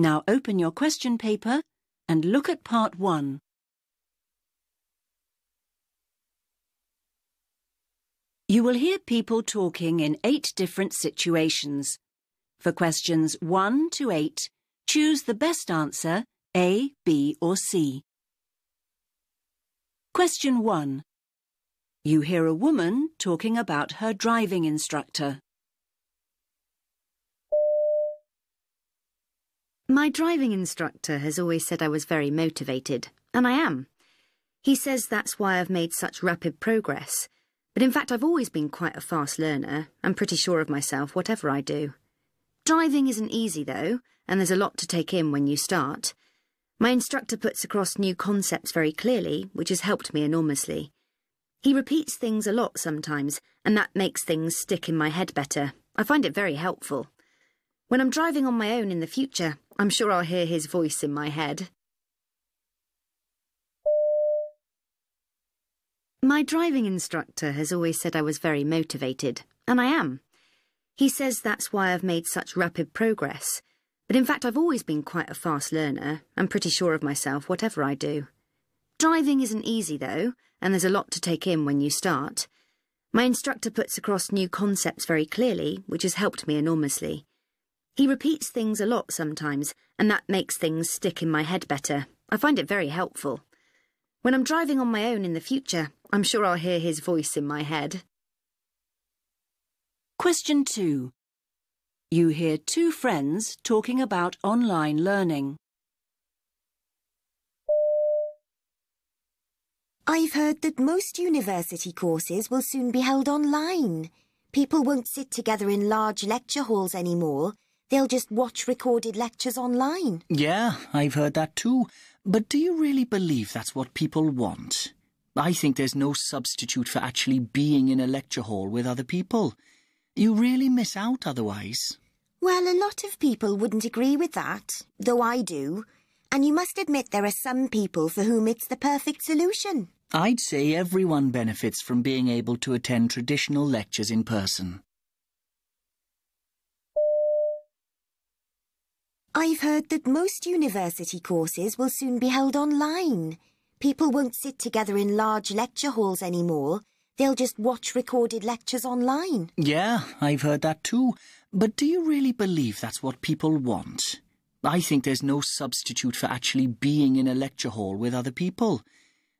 Now open your question paper and look at part 1. You will hear people talking in 8 different situations. For questions 1 to 8, choose the best answer, A, B or C. Question 1. You hear a woman talking about her driving instructor. My driving instructor has always said I was very motivated, and I am. He says that's why I've made such rapid progress. But in fact, I've always been quite a fast learner. I'm pretty sure of myself, whatever I do. Driving isn't easy, though, and there's a lot to take in when you start. My instructor puts across new concepts very clearly, which has helped me enormously. He repeats things a lot sometimes, and that makes things stick in my head better. I find it very helpful. When I'm driving on my own in the future, I'm sure I'll hear his voice in my head. My driving instructor has always said I was very motivated, and I am. He says that's why I've made such rapid progress. But in fact, I've always been quite a fast learner. I'm pretty sure of myself, whatever I do. Driving isn't easy, though, and there's a lot to take in when you start. My instructor puts across new concepts very clearly, which has helped me enormously. He repeats things a lot sometimes, and that makes things stick in my head better. I find it very helpful. When I'm driving on my own in the future, I'm sure I'll hear his voice in my head. Question 2. You hear 2 friends talking about online learning. I've heard that most university courses will soon be held online. People won't sit together in large lecture halls anymore. They'll just watch recorded lectures online. Yeah, I've heard that too. But do you really believe that's what people want? I think there's no substitute for actually being in a lecture hall with other people. You really miss out otherwise. Well, a lot of people wouldn't agree with that, though I do. And you must admit there are some people for whom it's the perfect solution. I'd say everyone benefits from being able to attend traditional lectures in person. I've heard that most university courses will soon be held online. People won't sit together in large lecture halls anymore. They'll just watch recorded lectures online. Yeah, I've heard that too. But do you really believe that's what people want? I think there's no substitute for actually being in a lecture hall with other people.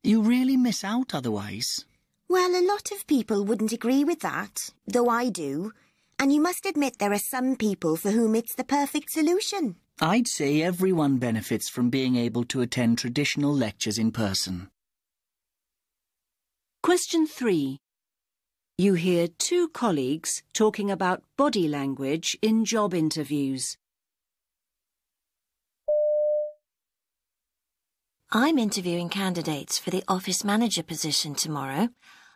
You really miss out otherwise. Well, a lot of people wouldn't agree with that, though I do. And you must admit there are some people for whom it's the perfect solution. I'd say everyone benefits from being able to attend traditional lectures in person. Question 3. You hear 2 colleagues talking about body language in job interviews. I'm interviewing candidates for the office manager position tomorrow.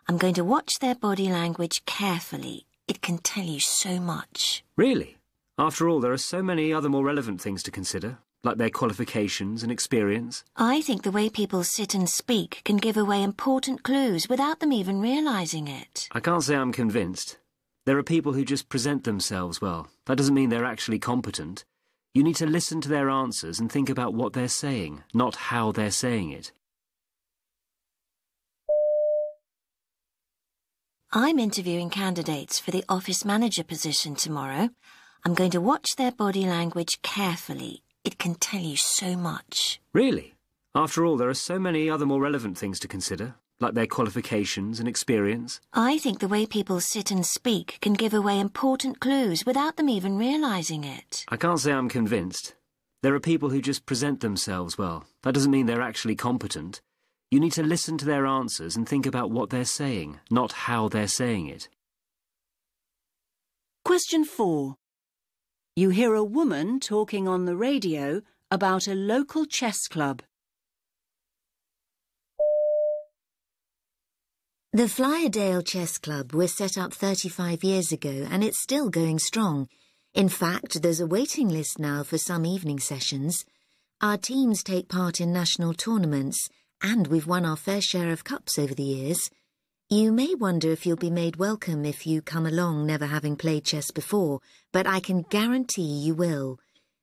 I'm going to watch their body language carefully. It can tell you so much. Really? After all, there are so many other more relevant things to consider, like their qualifications and experience. I think the way people sit and speak can give away important clues without them even realising it. I can't say I'm convinced. There are people who just present themselves well. That doesn't mean they're actually competent. You need to listen to their answers and think about what they're saying, not how they're saying it. I'm interviewing candidates for the office manager position tomorrow. I'm going to watch their body language carefully. It can tell you so much. Really? After all, there are so many other more relevant things to consider, like their qualifications and experience. I think the way people sit and speak can give away important clues without them even realising it. I can't say I'm convinced. There are people who just present themselves well. That doesn't mean they're actually competent. You need to listen to their answers and think about what they're saying, not how they're saying it. Question 4. You hear a woman talking on the radio about a local chess club. The Flyerdale Chess Club was set up 35 years ago and it's still going strong. In fact, there's a waiting list now for some evening sessions. Our teams take part in national tournaments and we've won our fair share of cups over the years. You may wonder if you'll be made welcome if you come along never having played chess before, but I can guarantee you will.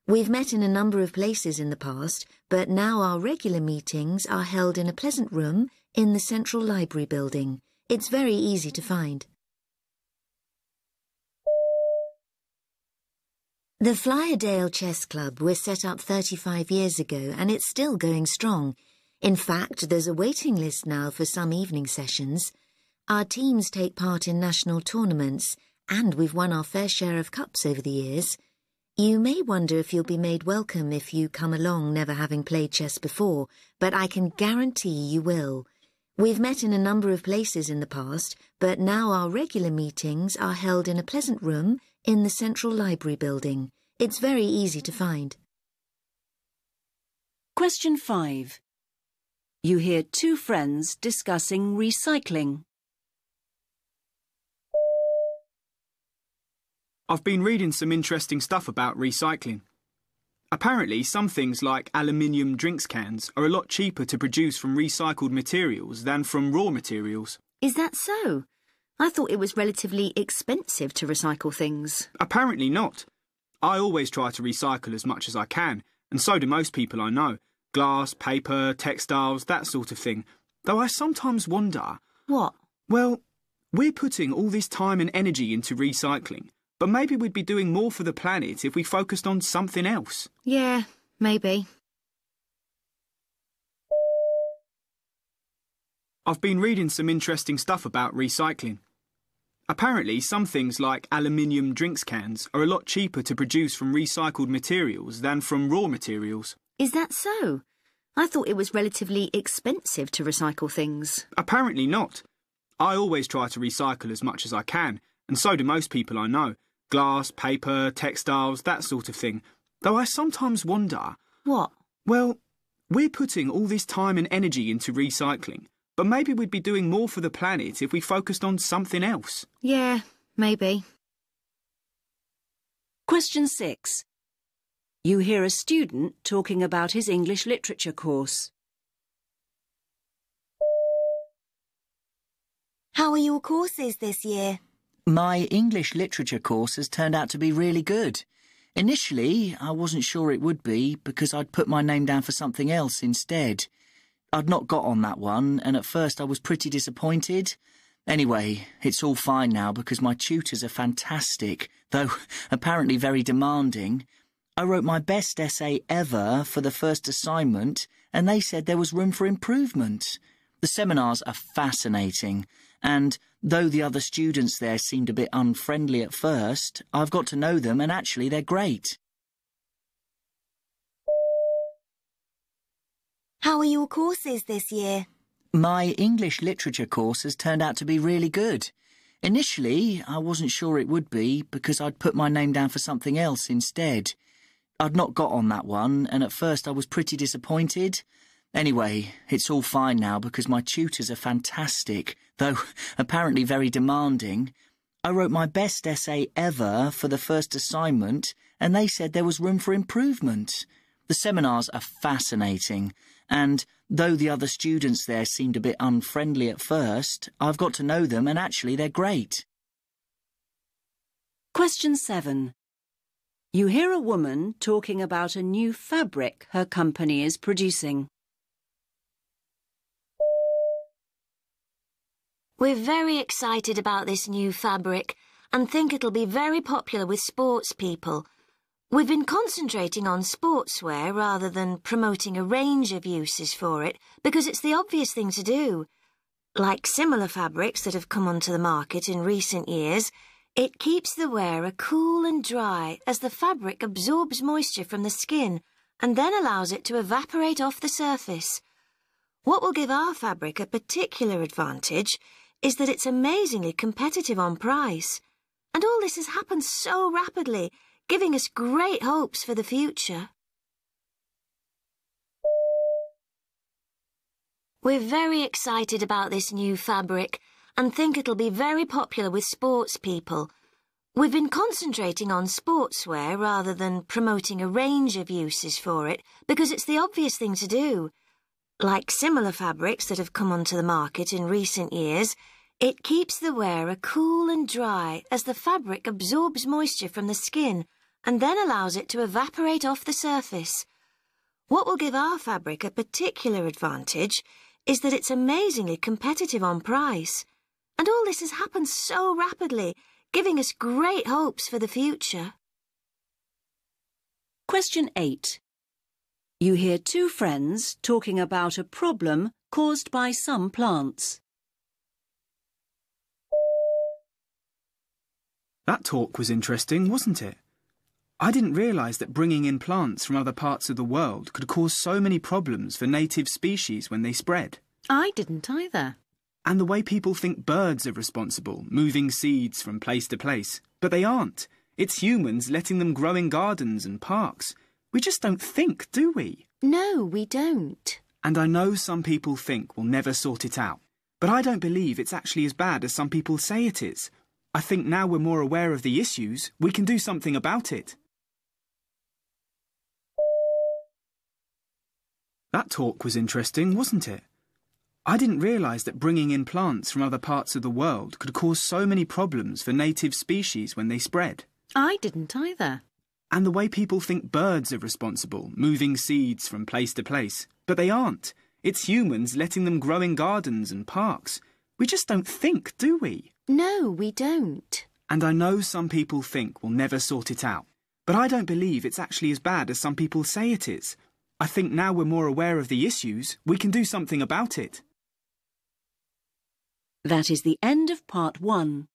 We've met in a number of places in the past, but now our regular meetings are held in a pleasant room in the Central Library building. It's very easy to find. The Flyerdale Chess Club was set up 35 years ago and it's still going strong. In fact, there's a waiting list now for some evening sessions. Our teams take part in national tournaments, and we've won our fair share of cups over the years. You may wonder if you'll be made welcome if you come along never having played chess before, but I can guarantee you will. We've met in a number of places in the past, but now our regular meetings are held in a pleasant room in the Central Library building. It's very easy to find. Question 5. You hear two friends discussing recycling. I've been reading some interesting stuff about recycling. Apparently, some things like aluminium drinks cans are a lot cheaper to produce from recycled materials than from raw materials. Is that so? I thought it was relatively expensive to recycle things. Apparently not. I always try to recycle as much as I can, and so do most people I know. Glass, paper, textiles, that sort of thing. Though I sometimes wonder... What? Well, we're putting all this time and energy into recycling. But maybe we'd be doing more for the planet if we focused on something else. Yeah, maybe. I've been reading some interesting stuff about recycling. Apparently, some things like aluminium drinks cans are a lot cheaper to produce from recycled materials than from raw materials. Is that so? I thought it was relatively expensive to recycle things. Apparently not. I always try to recycle as much as I can, and so do most people I know. Glass, paper, textiles, that sort of thing. Though I sometimes wonder... What? Well, we're putting all this time and energy into recycling, but maybe we'd be doing more for the planet if we focused on something else. Yeah, maybe. Question 6. You hear a student talking about his English literature course. How are your courses this year? My English literature course has turned out to be really good. Initially, I wasn't sure it would be because I'd put my name down for something else instead. I'd not got on that one, and at first I was pretty disappointed. Anyway, it's all fine now because my tutors are fantastic, though apparently very demanding. I wrote my best essay ever for the first assignment, and they said there was room for improvement. The seminars are fascinating, and though the other students there seemed a bit unfriendly at first, I've got to know them and actually they're great. How are your courses this year? My English literature course has turned out to be really good. Initially, I wasn't sure it would be because I'd put my name down for something else instead. I'd not got on that one, and at first I was pretty disappointed. Anyway, it's all fine now because my tutors are fantastic, though apparently very demanding. I wrote my best essay ever for the first assignment, and they said there was room for improvement. The seminars are fascinating, and though the other students there seemed a bit unfriendly at first, I've got to know them and actually they're great. Question 7. You hear a woman talking about a new fabric her company is producing. We're very excited about this new fabric and think it'll be very popular with sports people. We've been concentrating on sportswear rather than promoting a range of uses for it because it's the obvious thing to do. Like similar fabrics that have come onto the market in recent years, it keeps the wearer cool and dry as the fabric absorbs moisture from the skin and then allows it to evaporate off the surface. What will give our fabric a particular advantage is that it's amazingly competitive on price. And all this has happened so rapidly, giving us great hopes for the future. We're very excited about this new fabric and think it'll be very popular with sports people. We've been concentrating on sportswear rather than promoting a range of uses for it because it's the obvious thing to do. Like similar fabrics that have come onto the market in recent years, it keeps the wearer cool and dry as the fabric absorbs moisture from the skin and then allows it to evaporate off the surface. What will give our fabric a particular advantage is that it's amazingly competitive on price. And all this has happened so rapidly, giving us great hopes for the future. Question 8. You hear two friends talking about a problem caused by some plants. That talk was interesting, wasn't it? I didn't realise that bringing in plants from other parts of the world could cause so many problems for native species when they spread. I didn't either. And the way people think birds are responsible, moving seeds from place to place. But they aren't. It's humans letting them grow in gardens and parks. We just don't think, do we? No, we don't. And I know some people think we'll never sort it out. But I don't believe it's actually as bad as some people say it is. I think now we're more aware of the issues, we can do something about it. That talk was interesting, wasn't it? I didn't realise that bringing in plants from other parts of the world could cause so many problems for native species when they spread. I didn't either. And the way people think birds are responsible, moving seeds from place to place. But they aren't. It's humans letting them grow in gardens and parks. We just don't think, do we? No, we don't. And I know some people think we'll never sort it out. But I don't believe it's actually as bad as some people say it is. I think now we're more aware of the issues, we can do something about it. That is the end of Part 1.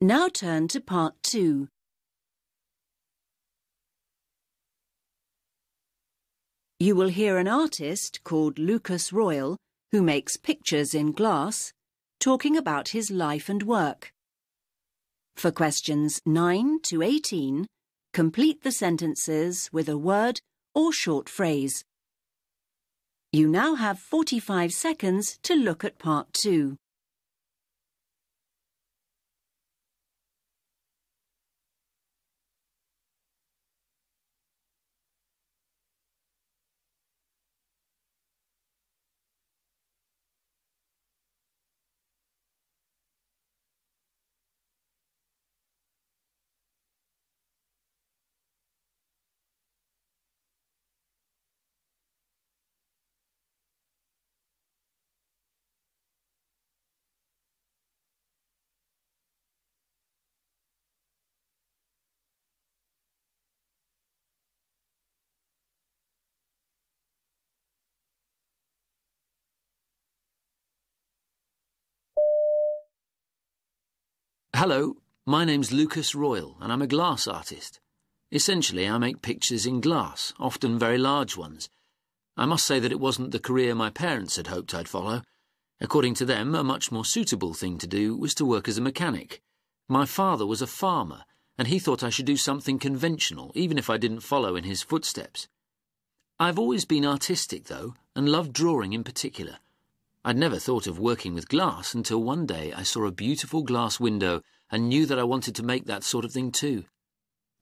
Now turn to Part 2. You will hear an artist called Lucas Royal, who makes pictures in glass, talking about his life and work. For questions 9 to 18, complete the sentences with a word or short phrase. You now have 45 seconds to look at Part 2. Hello, my name's Lucas Royal and I'm a glass artist. Essentially, I make pictures in glass, often very large ones. I must say that it wasn't the career my parents had hoped I'd follow. According to them, a much more suitable thing to do was to work as a mechanic. My father was a farmer, and he thought I should do something conventional, even if I didn't follow in his footsteps. I've always been artistic, though, and loved drawing in particular. I'd never thought of working with glass until one day I saw a beautiful glass window and knew that I wanted to make that sort of thing too.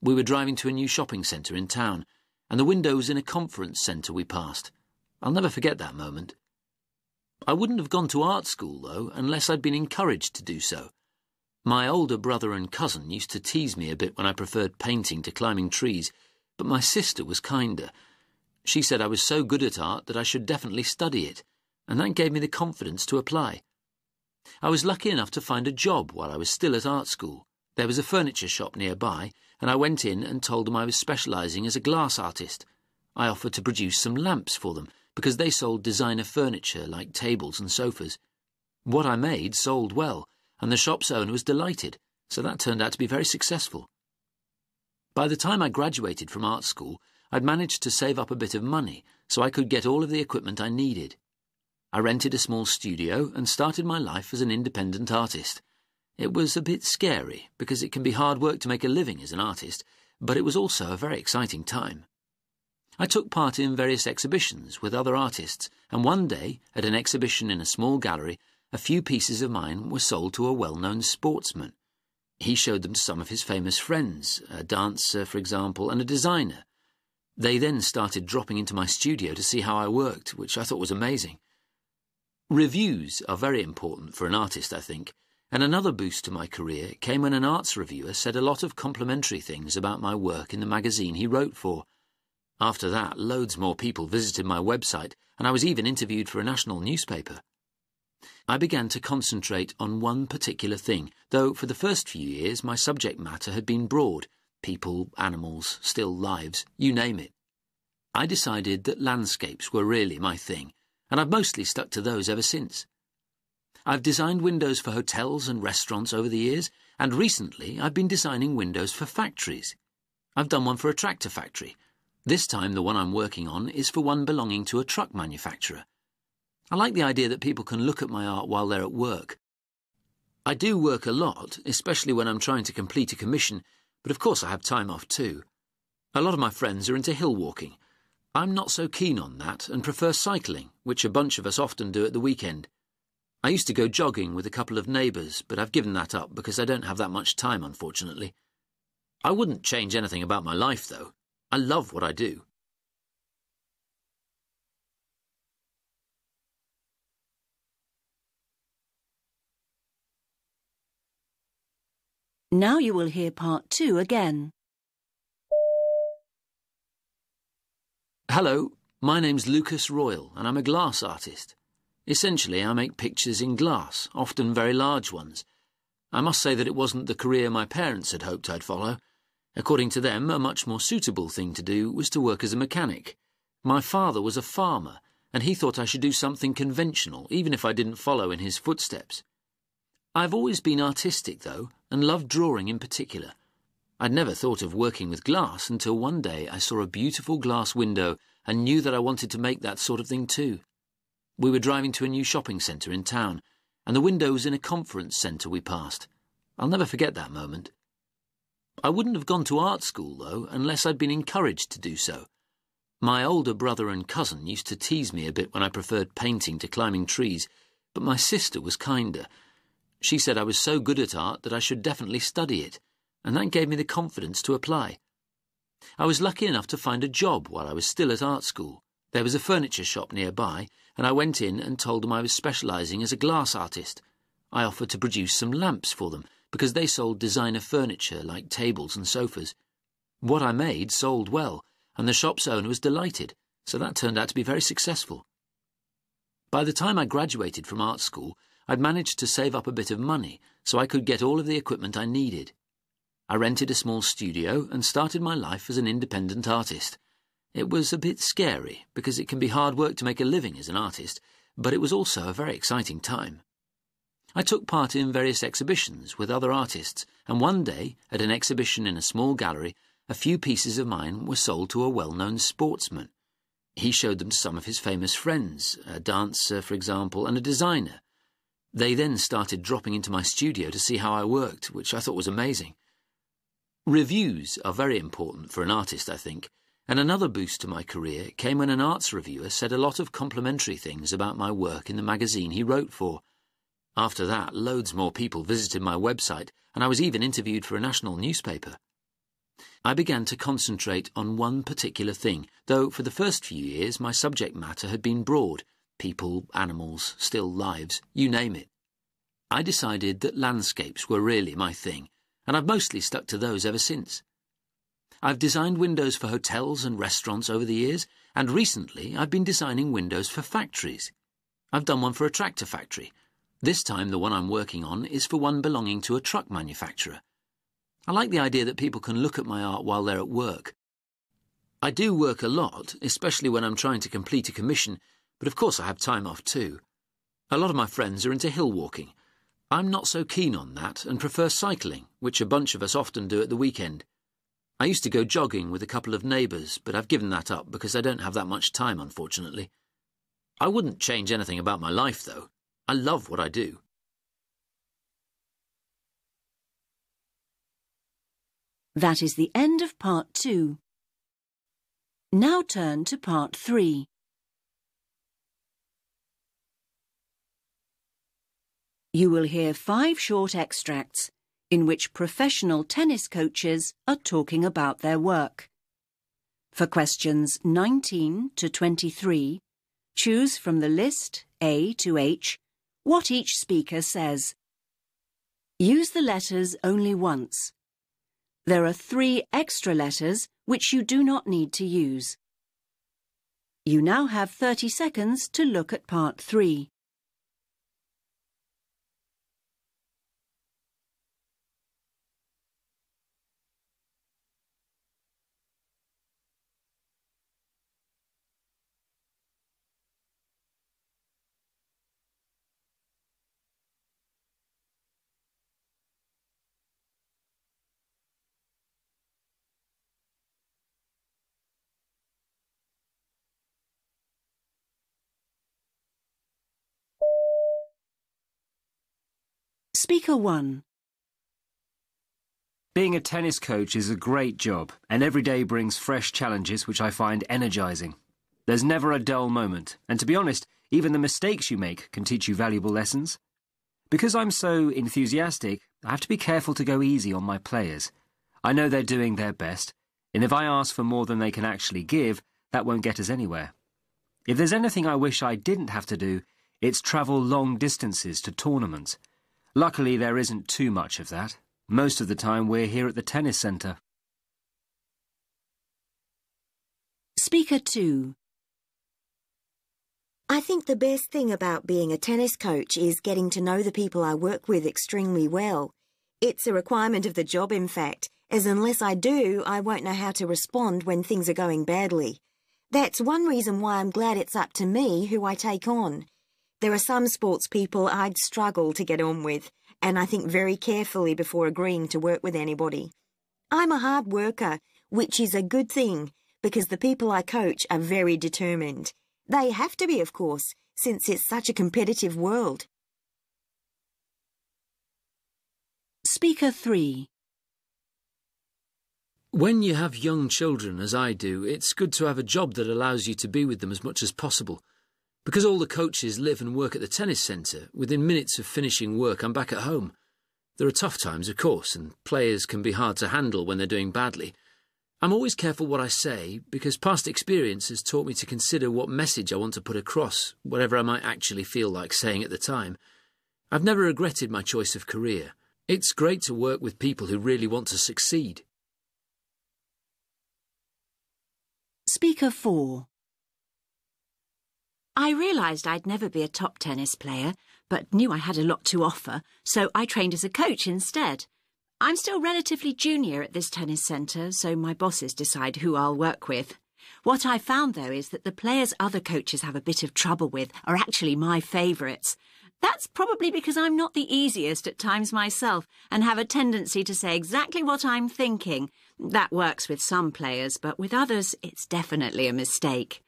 We were driving to a new shopping centre in town, and the window was in a conference centre we passed. I'll never forget that moment. I wouldn't have gone to art school, though, unless I'd been encouraged to do so. My older brother and cousin used to tease me a bit when I preferred painting to climbing trees, but my sister was kinder. She said I was so good at art that I should definitely study it, and that gave me the confidence to apply. I was lucky enough to find a job while I was still at art school. There was a furniture shop nearby, and I went in and told them I was specialising as a glass artist. I offered to produce some lamps for them, because they sold designer furniture like tables and sofas. What I made sold well, and the shop's owner was delighted, so that turned out to be very successful. By the time I graduated from art school, I'd managed to save up a bit of money, so I could get all of the equipment I needed. I rented a small studio and started my life as an independent artist. It was a bit scary, because it can be hard work to make a living as an artist, but it was also a very exciting time. I took part in various exhibitions with other artists, and one day, at an exhibition in a small gallery, a few pieces of mine were sold to a well-known sportsman. He showed them to some of his famous friends, a dancer, for example, and a designer. They then started dropping into my studio to see how I worked, which I thought was amazing. Reviews are very important for an artist, I think, And another boost to my career came when an arts reviewer said a lot of complimentary things about my work in the magazine he wrote for. After that, loads more people visited my website, and I was even interviewed for a national newspaper. I began to concentrate on one particular thing, though for the first few years my subject matter had been broad: people, animals, still lives, you name it. I decided that landscapes were really my thing, and I've mostly stuck to those ever since. I've designed windows for hotels and restaurants over the years, and recently I've been designing windows for factories. I've done one for a tractor factory. This time the one I'm working on is for one belonging to a truck manufacturer. I like the idea that people can look at my art while they're at work. I do work a lot, especially when I'm trying to complete a commission, but of course I have time off too. A lot of my friends are into hill walking. I'm not so keen on that and prefer cycling, which a bunch of us often do at the weekend. I used to go jogging with a couple of neighbours, but I've given that up because I don't have that much time, unfortunately. I wouldn't change anything about my life, though. I love what I do. Now you will hear part 2 again. Hello, my name's Lucas Royal, and I'm a glass artist. Essentially, I make pictures in glass, often very large ones. I must say that it wasn't the career my parents had hoped I'd follow. According to them, a much more suitable thing to do was to work as a mechanic. My father was a farmer, and he thought I should do something conventional, even if I didn't follow in his footsteps. I've always been artistic, though, and loved drawing in particular. I'd never thought of working with glass until one day I saw a beautiful glass window and knew that I wanted to make that sort of thing too. We were driving to a new shopping centre in town, and the window was in a conference centre we passed. I'll never forget that moment. I wouldn't have gone to art school, though, unless I'd been encouraged to do so. My older brother and cousin used to tease me a bit when I preferred painting to climbing trees, but my sister was kinder. She said I was so good at art that I should definitely study it, and that gave me the confidence to apply. I was lucky enough to find a job while I was still at art school. There was a furniture shop nearby, and I went in and told them I was specialising as a glass artist. I offered to produce some lamps for them, because they sold designer furniture like tables and sofas. What I made sold well, and the shop's owner was delighted, so that turned out to be very successful. By the time I graduated from art school, I'd managed to save up a bit of money, so I could get all of the equipment I needed. I rented a small studio and started my life as an independent artist. It was a bit scary, because it can be hard work to make a living as an artist, but it was also a very exciting time. I took part in various exhibitions with other artists, and one day, at an exhibition in a small gallery, a few pieces of mine were sold to a well-known sportsman. He showed them to some of his famous friends, a dancer, for example, and a designer. They then started dropping into my studio to see how I worked, which I thought was amazing. Reviews are very important for an artist, I think, and another boost to my career came when an arts reviewer said a lot of complimentary things about my work in the magazine he wrote for. After that, loads more people visited my website, and I was even interviewed for a national newspaper. I began to concentrate on one particular thing, though for the first few years my subject matter had been broad: people, animals, still lives, you name it. I decided that landscapes were really my thing, and I've mostly stuck to those ever since. I've designed windows for hotels and restaurants over the years, and recently I've been designing windows for factories. I've done one for a tractor factory. This time the one I'm working on is for one belonging to a truck manufacturer. I like the idea that people can look at my art while they're at work. I do work a lot, especially when I'm trying to complete a commission, but of course I have time off too. A lot of my friends are into hill walking. I'm not so keen on that and prefer cycling, which a bunch of us often do at the weekend. I used to go jogging with a couple of neighbours, but I've given that up because I don't have that much time, unfortunately. I wouldn't change anything about my life, though. I love what I do. That is the end of part 2. Now turn to part 3. You will hear 5 short extracts in which professional tennis coaches are talking about their work. For questions 19 to 23, choose from the list A to H what each speaker says. Use the letters only once. There are 3 extra letters which you do not need to use. You now have 30 seconds to look at part 3. Speaker 1. Being a tennis coach is a great job, and every day brings fresh challenges which I find energising. There's never a dull moment, and to be honest, even the mistakes you make can teach you valuable lessons. Because I'm so enthusiastic, I have to be careful to go easy on my players. I know they're doing their best, and if I ask for more than they can actually give, that won't get us anywhere. If there's anything I wish I didn't have to do, it's travel long distances to tournaments. Luckily, there isn't too much of that. Most of the time, we're here at the tennis centre. Speaker 2. I think the best thing about being a tennis coach is getting to know the people I work with extremely well. It's a requirement of the job, in fact, as unless I do, I won't know how to respond when things are going badly. That's one reason why I'm glad it's up to me who I take on. There are some sports people I'd struggle to get on with, and I think very carefully before agreeing to work with anybody. I'm a hard worker, which is a good thing, because the people I coach are very determined. They have to be, of course, since it's such a competitive world. Speaker 3. When you have young children, as I do, it's good to have a job that allows you to be with them as much as possible. Because all the coaches live and work at the tennis centre, within minutes of finishing work I'm back at home. There are tough times, of course, and players can be hard to handle when they're doing badly. I'm always careful what I say, because past experience has taught me to consider what message I want to put across, whatever I might actually feel like saying at the time. I've never regretted my choice of career. It's great to work with people who really want to succeed. Speaker 4. I realised I'd never be a top tennis player, but knew I had a lot to offer, so I trained as a coach instead. I'm still relatively junior at this tennis centre, so my bosses decide who I'll work with. What I found, though, is that the players other coaches have a bit of trouble with are actually my favourites. That's probably because I'm not the easiest at times myself and have a tendency to say exactly what I'm thinking. That works with some players, but with others, it's definitely a mistake.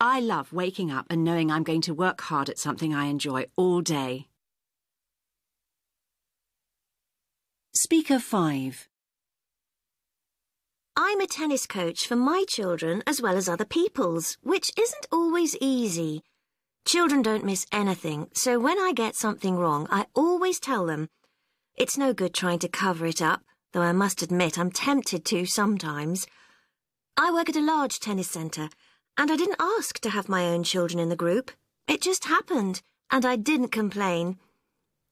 I love waking up and knowing I'm going to work hard at something I enjoy all day. Speaker 5. I'm a tennis coach for my children as well as other people's, which isn't always easy. Children don't miss anything, so when I get something wrong, I always tell them. It's no good trying to cover it up, though I must admit I'm tempted to sometimes. I work at a large tennis centre, and I didn't ask to have my own children in the group. It just happened, and I didn't complain.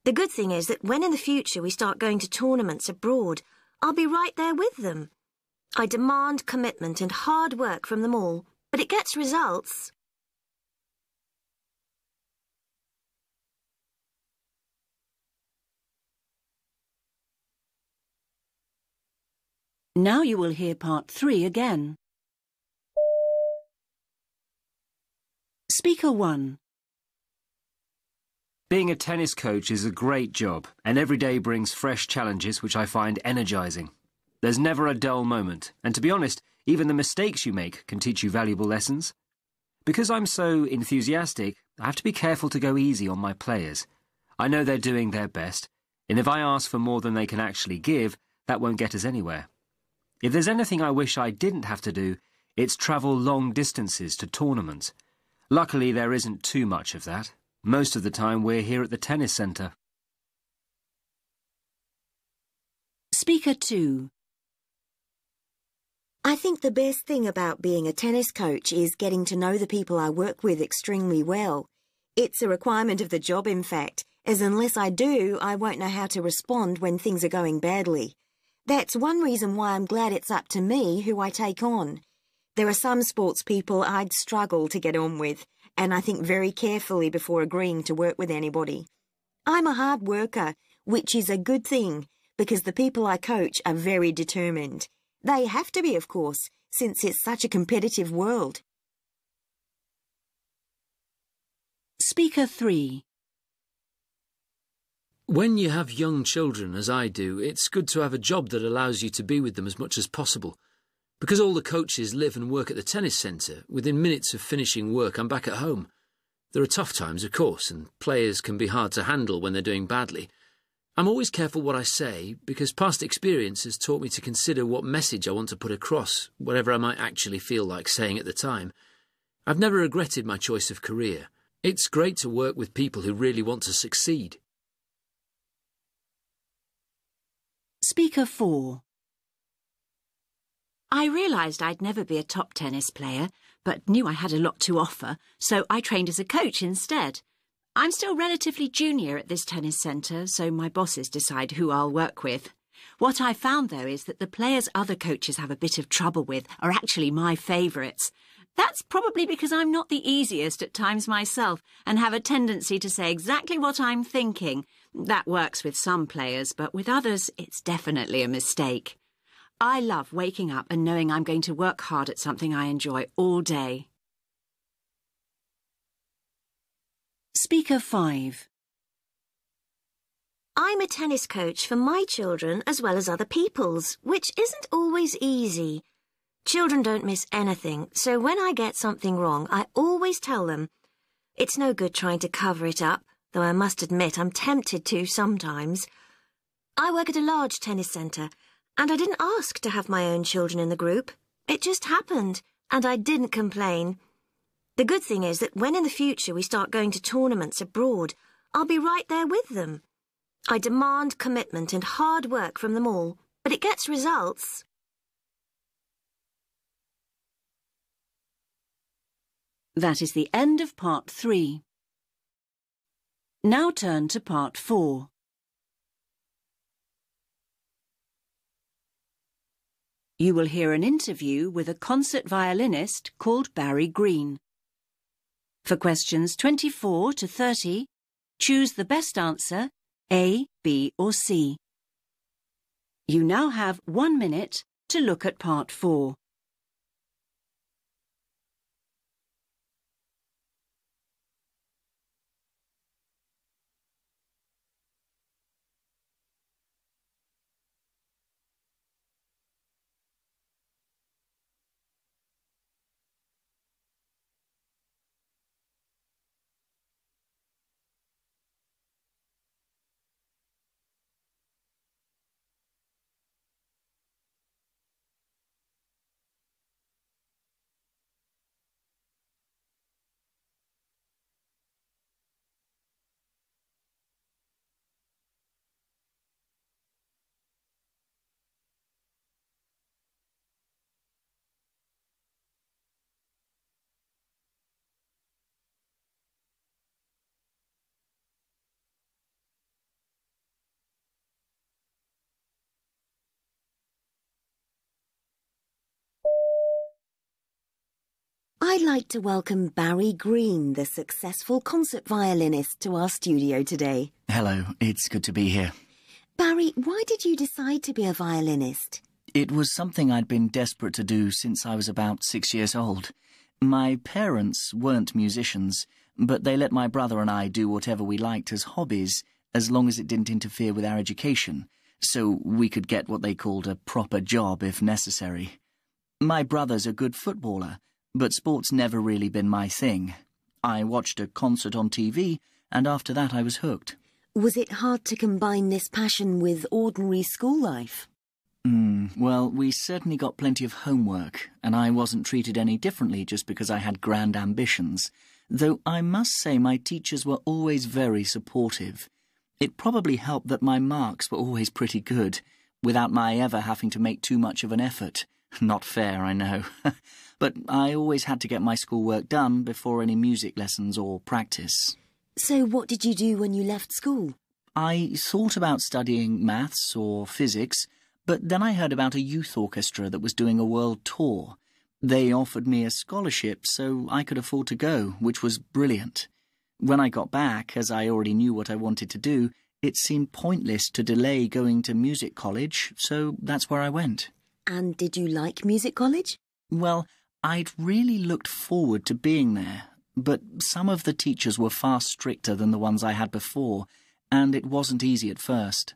The good thing is that when in the future we start going to tournaments abroad, I'll be right there with them. I demand commitment and hard work from them all, but it gets results. Now you will hear part 3 again. Speaker 1. Being a tennis coach is a great job, and every day brings fresh challenges which I find energising. There's never a dull moment, and to be honest, even the mistakes you make can teach you valuable lessons. Because I'm so enthusiastic, I have to be careful to go easy on my players. I know they're doing their best, and if I ask for more than they can actually give, that won't get us anywhere. If there's anything I wish I didn't have to do, it's travel long distances to tournaments. Luckily, there isn't too much of that. Most of the time, we're here at the tennis centre. Speaker 2. I think the best thing about being a tennis coach is getting to know the people I work with extremely well. It's a requirement of the job, in fact, as unless I do, I won't know how to respond when things are going badly. That's one reason why I'm glad it's up to me who I take on. There are some sports people I'd struggle to get on with, and I think very carefully before agreeing to work with anybody. I'm a hard worker, which is a good thing, because the people I coach are very determined. They have to be, of course, since it's such a competitive world. Speaker 3. When you have young children, as I do, it's good to have a job that allows you to be with them as much as possible. Because all the coaches live and work at the tennis centre, within minutes of finishing work I'm back at home. There are tough times, of course, and players can be hard to handle when they're doing badly. I'm always careful what I say, because past experience has taught me to consider what message I want to put across, whatever I might actually feel like saying at the time. I've never regretted my choice of career. It's great to work with people who really want to succeed. Speaker 4. I realised I'd never be a top tennis player, but knew I had a lot to offer, so I trained as a coach instead. I'm still relatively junior at this tennis centre, so my bosses decide who I'll work with. What I found, though, is that the players other coaches have a bit of trouble with are actually my favourites. That's probably because I'm not the easiest at times myself and have a tendency to say exactly what I'm thinking. That works with some players, but with others, it's definitely a mistake. I love waking up and knowing I'm going to work hard at something I enjoy all day. Speaker 5. I'm a tennis coach for my children as well as other people's, which isn't always easy. Children don't miss anything, so when I get something wrong, I always tell them. It's no good trying to cover it up, though I must admit I'm tempted to sometimes. I work at a large tennis centre, and I didn't ask to have my own children in the group. It just happened, and I didn't complain. The good thing is that when in the future we start going to tournaments abroad, I'll be right there with them. I demand commitment and hard work from them all, but it gets results. That is the end of Part 3. Now turn to Part 4. You will hear an interview with a concert violinist called Barry Green. For questions 24 to 30, choose the best answer, A, B or C. You now have 1 minute to look at Part 4. I'd like to welcome Barry Green, the successful concert violinist, to our studio today. Hello, it's good to be here. Barry, why did you decide to be a violinist? It was something I'd been desperate to do since I was about 6 years old. My parents weren't musicians, but they let my brother and I do whatever we liked as hobbies, as long as it didn't interfere with our education, so we could get what they called a proper job if necessary. My brother's a good footballer, but sport's never really been my thing. I watched a concert on TV, and after that I was hooked. Was it hard to combine this passion with ordinary school life? Well, we certainly got plenty of homework, and I wasn't treated any differently just because I had grand ambitions, though I must say my teachers were always very supportive. It probably helped that my marks were always pretty good, without my ever having to make too much of an effort. Not fair, I know. But I always had to get my schoolwork done before any music lessons or practice. So what did you do when you left school? I thought about studying maths or physics, but then I heard about a youth orchestra that was doing a world tour. They offered me a scholarship so I could afford to go, which was brilliant. When I got back, as I already knew what I wanted to do, it seemed pointless to delay going to music college, so that's where I went. And did you like music college? Well, I'd really looked forward to being there, but some of the teachers were far stricter than the ones I had before, and it wasn't easy at first.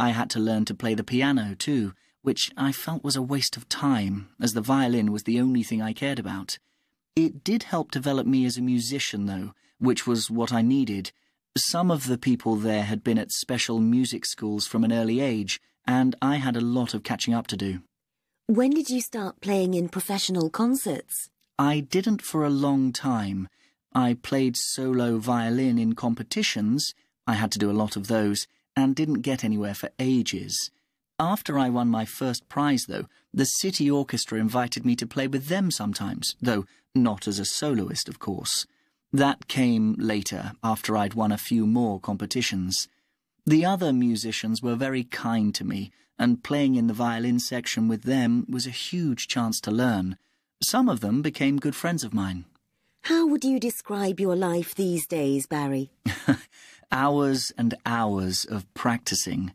I had to learn to play the piano, too, which I felt was a waste of time, as the violin was the only thing I cared about. It did help develop me as a musician, though, which was what I needed. Some of the people there had been at special music schools from an early age, and I had a lot of catching up to do. When did you start playing in professional concerts? I didn't for a long time. I played solo violin in competitions. I had to do a lot of those, and didn't get anywhere for ages. After I won my first prize, though, the city orchestra invited me to play with them sometimes, though not as a soloist, of course. That came later, after I'd won a few more competitions. The other musicians were very kind to me, and playing in the violin section with them was a huge chance to learn. Some of them became good friends of mine. How would you describe your life these days, Barry? Hours and hours of practicing,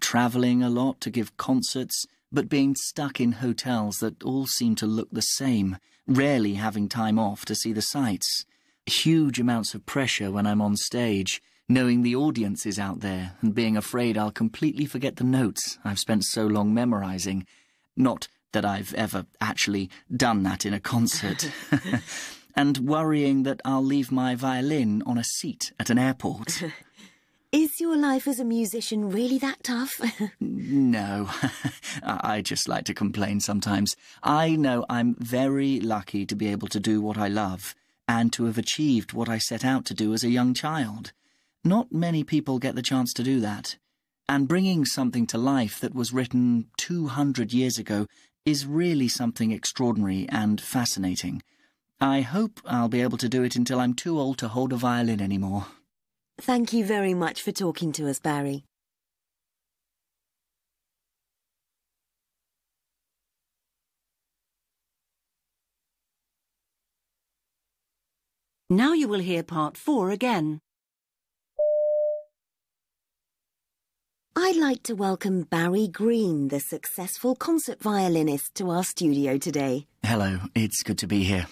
travelling a lot to give concerts, but being stuck in hotels that all seemed to look the same, rarely having time off to see the sights. Huge amounts of pressure when I'm on stage, knowing the audience is out there and being afraid I'll completely forget the notes I've spent so long memorising. Not that I've ever actually done that in a concert. And worrying that I'll leave my violin on a seat at an airport. Is your life as a musician really that tough? No. I just like to complain sometimes. I know I'm very lucky to be able to do what I love, and to have achieved what I set out to do as a young child. Not many people get the chance to do that. And bringing something to life that was written 200 years ago is really something extraordinary and fascinating. I hope I'll be able to do it until I'm too old to hold a violin anymore. Thank you very much for talking to us, Barry. Now you will hear part 4 again. I'd like to welcome Barry Green, the successful concert violinist, to our studio today. Hello, it's good to be here.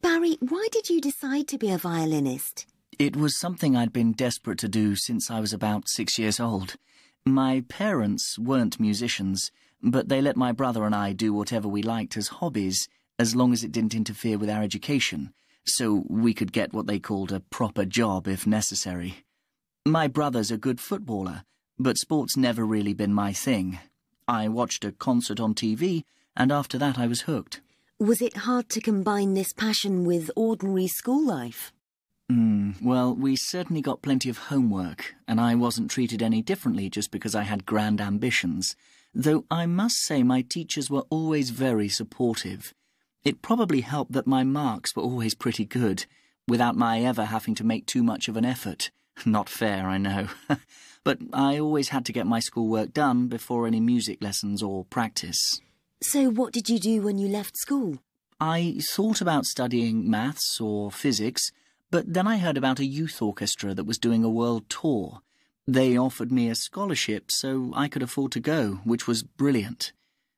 Barry, why did you decide to be a violinist? It was something I'd been desperate to do since I was about 6 years old. My parents weren't musicians, but they let my brother and I do whatever we liked as hobbies, as long as it didn't interfere with our education, so we could get what they called a proper job if necessary. My brother's a good footballer, but sport's never really been my thing. I watched a concert on TV, and after that I was hooked. Was it hard to combine this passion with ordinary school life? Well, we certainly got plenty of homework, and I wasn't treated any differently just because I had grand ambitions, though I must say my teachers were always very supportive. It probably helped that my marks were always pretty good, without my ever having to make too much of an effort. Not fair, I know. But I always had to get my schoolwork done before any music lessons or practice. So what did you do when you left school? I thought about studying maths or physics, but then I heard about a youth orchestra that was doing a world tour. They offered me a scholarship so I could afford to go, which was brilliant.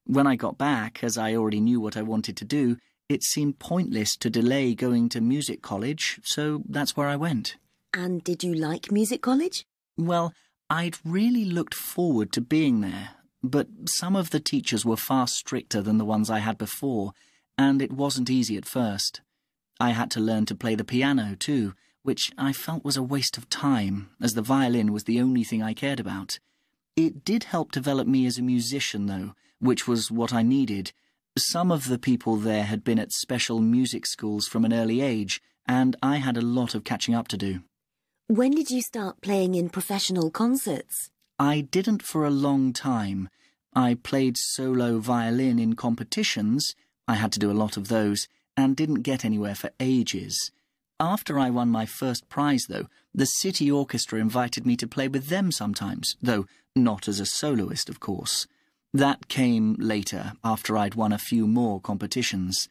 When I got back, as I already knew what I wanted to do, it seemed pointless to delay going to music college, so that's where I went. And did you like music college? Well, I'd really looked forward to being there, but some of the teachers were far stricter than the ones I had before, and it wasn't easy at first. I had to learn to play the piano, too, which I felt was a waste of time, as the violin was the only thing I cared about. It did help develop me as a musician, though, which was what I needed. Some of the people there had been at special music schools from an early age, and I had a lot of catching up to do. When did you start playing in professional concerts? I didn't for a long time. I played solo violin in competitions. I had to do a lot of those, and didn't get anywhere for ages. After I won my first prize, though, the City Orchestra invited me to play with them sometimes, though not as a soloist, of course. That came later, after I'd won a few more competitions.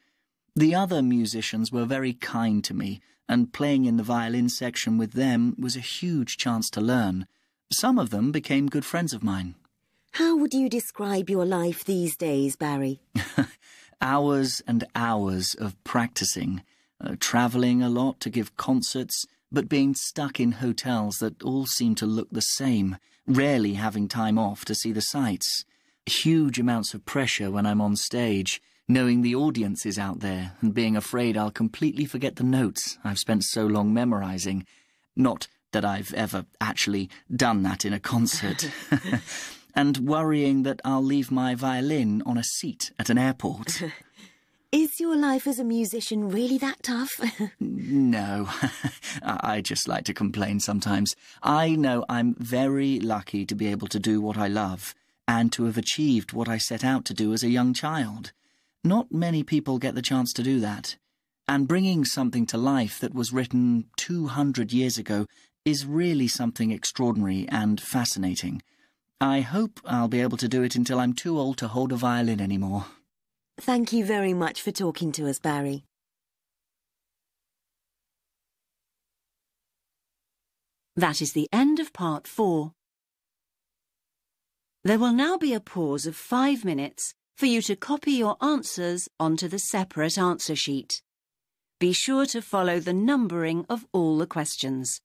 The other musicians were very kind to me, and playing in the violin section with them was a huge chance to learn. Some of them became good friends of mine. How would you describe your life these days, Barry? Hours and hours of practicing, travelling a lot to give concerts, but being stuck in hotels that all seem to look the same, rarely having time off to see the sights. Huge amounts of pressure when I'm on stage, knowing the audience is out there and being afraid I'll completely forget the notes I've spent so long memorising. Not that I've ever actually done that in a concert. And worrying that I'll leave my violin on a seat at an airport. Is your life as a musician really that tough? No. I just like to complain sometimes. I know I'm very lucky to be able to do what I love and to have achieved what I set out to do as a young child. Not many people get the chance to do that. And bringing something to life that was written 200 years ago is really something extraordinary and fascinating. I hope I'll be able to do it until I'm too old to hold a violin anymore. Thank you very much for talking to us, Barry. That is the end of part 4. There will now be a pause of 5 minutes for you to copy your answers onto the separate answer sheet. Be sure to follow the numbering of all the questions.